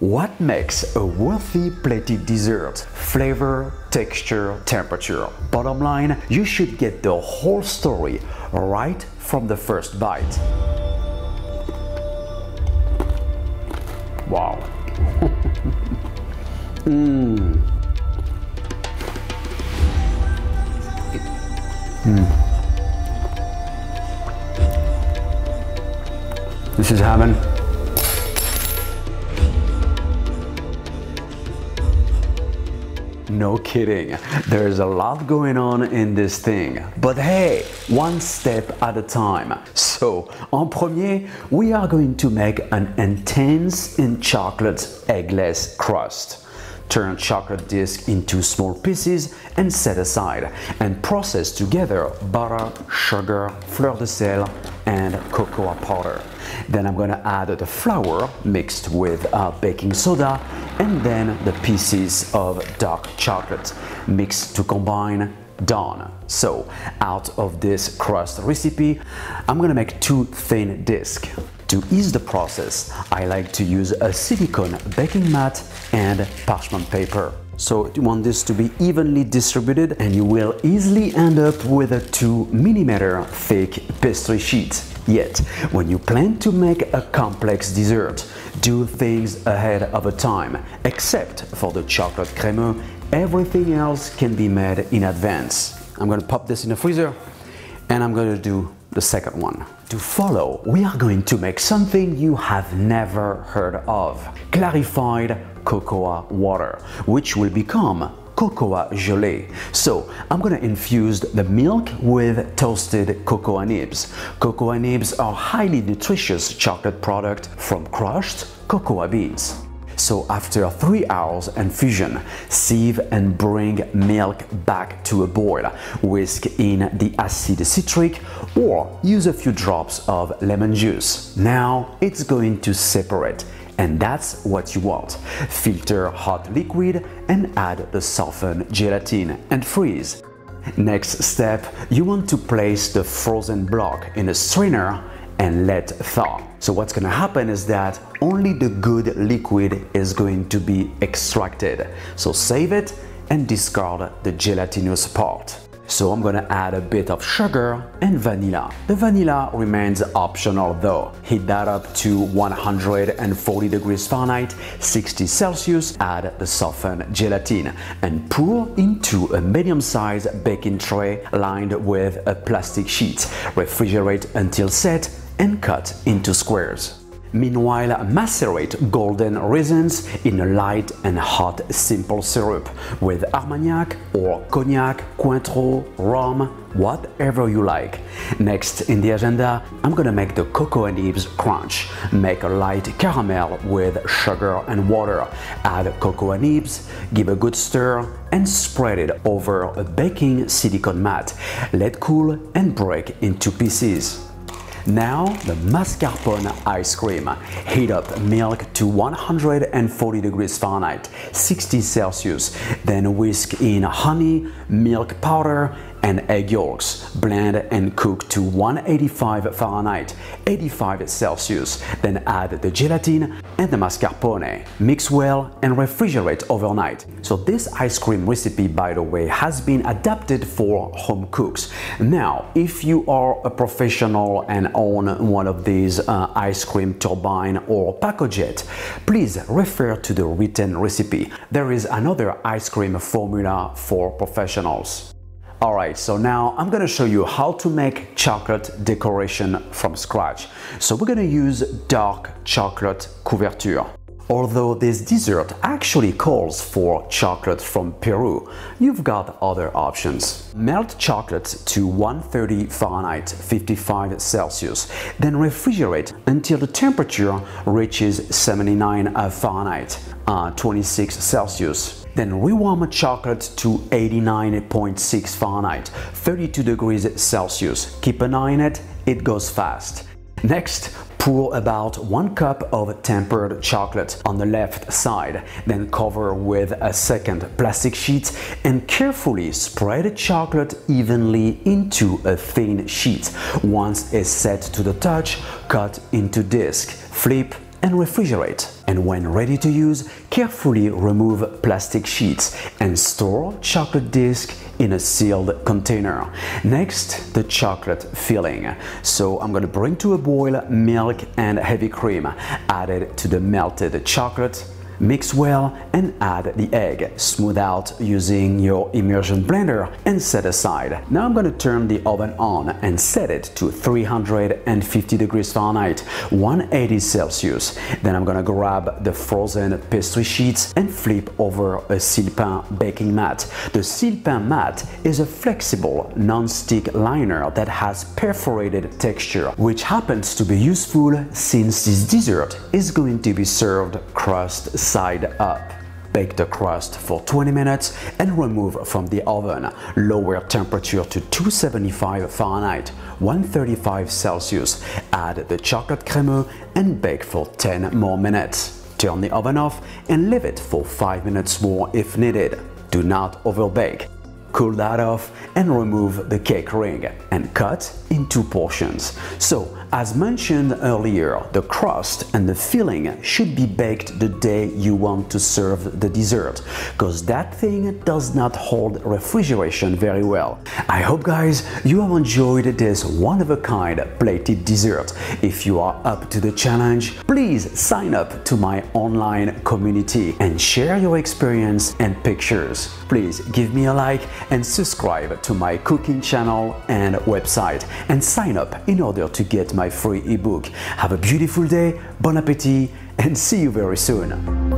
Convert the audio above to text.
What makes a worthy plated dessert? Flavor, texture, temperature. Bottom line, you should get the whole story right from the first bite. Wow. This is heaven. No kidding, there's a lot going on in this thing. But hey, one step at a time. So, en premier, we are going to make an intense in chocolate eggless crust. Turn chocolate disc into small pieces and set aside, and process together butter, sugar, fleur de sel, and cocoa powder. Then I'm gonna add the flour mixed with baking soda, and then the pieces of dark chocolate mixed to combine. Done. So, out of this crust recipe, I'm gonna make two thin discs. To ease the process, I like to use a silicone baking mat and parchment paper. So you want this to be evenly distributed, and you will easily end up with a 2 mm thick pastry sheet. Yet, when you plan to make a complex dessert, do things ahead of a time. Except for the chocolate crémeux, everything else can be made in advance. I'm gonna pop this in the freezer, and I'm gonna do the second one. To follow, we are going to make something you have never heard of. Clarified cocoa water, which will become cocoa gelée. So I'm gonna infuse the milk with toasted cocoa nibs. Cocoa nibs are highly nutritious chocolate product from crushed cocoa beans. So after 3 hours infusion, sieve and bring milk back to a boil. Whisk in the acid citric or use a few drops of lemon juice. Now it's going to separate, and that's what you want. Filter hot liquid and add the softened gelatin and freeze. Next step, you want to place the frozen block in a strainer and let thaw. So what's gonna happen is that only the good liquid is going to be extracted. So save it and discard the gelatinous part. So I'm gonna add a bit of sugar and vanilla. The vanilla remains optional though. Heat that up to 140 degrees Fahrenheit, 60 Celsius. Add the softened gelatin and pour into a medium-sized baking tray lined with a plastic sheet. Refrigerate until set and cut into squares. Meanwhile, macerate golden raisins in a light and hot simple syrup with Armagnac or Cognac, Cointreau, rum, whatever you like. Next in the agenda, I'm gonna make the cocoa nibs crunch. Make a light caramel with sugar and water. Add cocoa nibs, give a good stir, and spread it over a baking silicone mat. Let cool and break into pieces. Now the mascarpone ice cream. Heat up milk to 140 degrees Fahrenheit, 60 Celsius. Then whisk in honey, milk powder, and egg yolks. Blend and cook to 185 Fahrenheit, 85 Celsius. Then add the gelatin and the mascarpone. Mix well and refrigerate overnight. So this ice cream recipe, by the way, has been adapted for home cooks. Now, if you are a professional and own one of these ice cream turbine or Pacojet, please refer to the written recipe. There is another ice cream formula for professionals. Alright, so now I'm gonna show you how to make chocolate decoration from scratch. So we're gonna use dark chocolate couverture. Although this dessert actually calls for chocolate from Peru, you've got other options. Melt chocolate to 130 Fahrenheit, 55 Celsius, then refrigerate until the temperature reaches 79 Fahrenheit, 26 Celsius. Then rewarm chocolate to 89.6 Fahrenheit, 32 degrees Celsius. Keep an eye on it, it goes fast. Next, pour about 1 cup of tempered chocolate on the left side, then cover with a second plastic sheet and carefully spread the chocolate evenly into a thin sheet. Once it's set to the touch, cut into discs, flip, and refrigerate. and when ready to use, carefully remove plastic sheets and store chocolate disc in a sealed container. Next, the chocolate filling. So I'm going to bring to a boil milk and heavy cream, added to the melted chocolate. Mix well and add the egg. Smooth out using your immersion blender and set aside. Now I'm going to turn the oven on and set it to 350 degrees Fahrenheit, 180 Celsius. Then I'm going to grab the frozen pastry sheets and flip over a Silpat baking mat. The Silpat mat is a flexible non-stick liner that has perforated texture, which happens to be useful since this dessert is going to be served crust side up. Bake the crust for 20 minutes and remove from the oven. Lower temperature to 275 Fahrenheit, 135 Celsius. Add the chocolate crème and bake for 10 more minutes. Turn the oven off and leave it for 5 minutes more if needed. Do not overbake. Cool that off and remove the cake ring and cut in two portions. So, as mentioned earlier, the crust and the filling should be baked the day you want to serve the dessert, because that thing does not hold refrigeration very well. I hope, guys, you have enjoyed this one-of-a-kind plated dessert. If you are up to the challenge, please sign up to my online community and share your experience and pictures. Please give me a like and subscribe to my cooking channel and website, and sign up in order to get my free ebook. Have a beautiful day, bon appétit, and see you very soon!